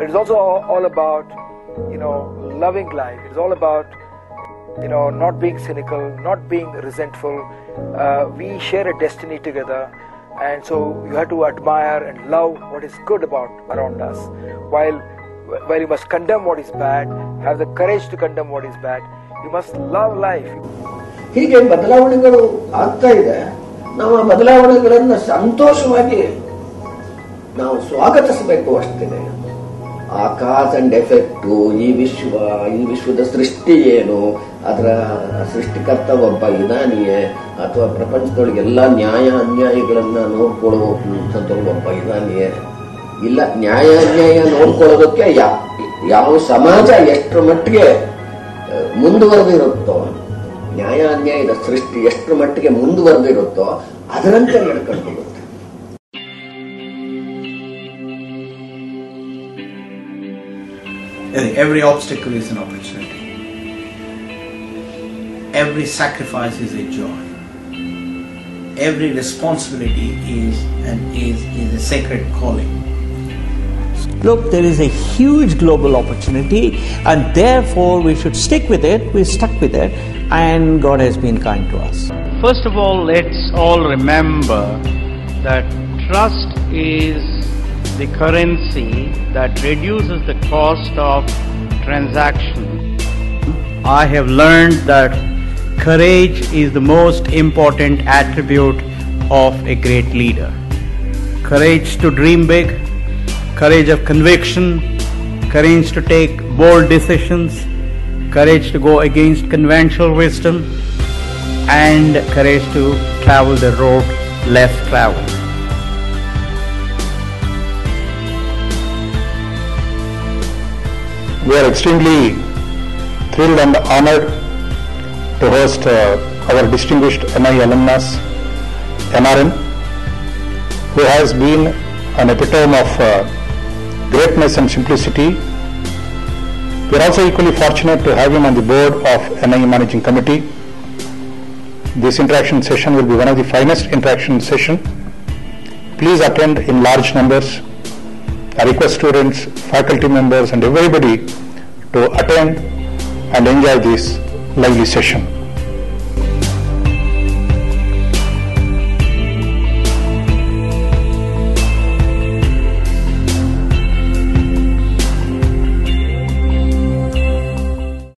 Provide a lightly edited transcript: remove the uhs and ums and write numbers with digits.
It's also all about, loving life. It's all about, not being cynical, not being resentful. We share a destiny together, and so you have to admire and love what is good about around us, while you must condemn what is bad, have the courage to condemn what is bad. You must love life. He gave Badalavango Atai, now a Badalavango and the Santoshu, now Akatasbek was today. Akas and effect to Yivishu the Shristi, Adra Shristikata, Vompayan, Atho, Propansto, Yella, Nyayagana, no Polo, Santoshu, Vompayan, Yella, Nyayagana, no Polo, Yao Samaja, Yestromatke, Mundur de Roto, Nyayagana, the Shristi, Yestromatke, Mundur de Roto, Adranka. I think every obstacle is an opportunity. Every sacrifice is a joy. Every responsibility is a sacred calling. Look, there is a huge global opportunity, and therefore we should stick with it. We stuck with it, and God has been kind to us. First of all, let's all remember that trust is the currency that reduces the cost of transaction. I have learned that courage is the most important attribute of a great leader. Courage to dream big, courage of conviction, courage to take bold decisions, courage to go against conventional wisdom, and courage to travel the road less traveled. We are extremely thrilled and honored to host our distinguished NI alumnus, NRN, who has been an epitome of greatness and simplicity. We are also equally fortunate to have him on the board of NI Managing Committee. This interaction session will be one of the finest interaction sessions. Please attend in large numbers. I request students, faculty members and everybody to attend and enjoy this lively session.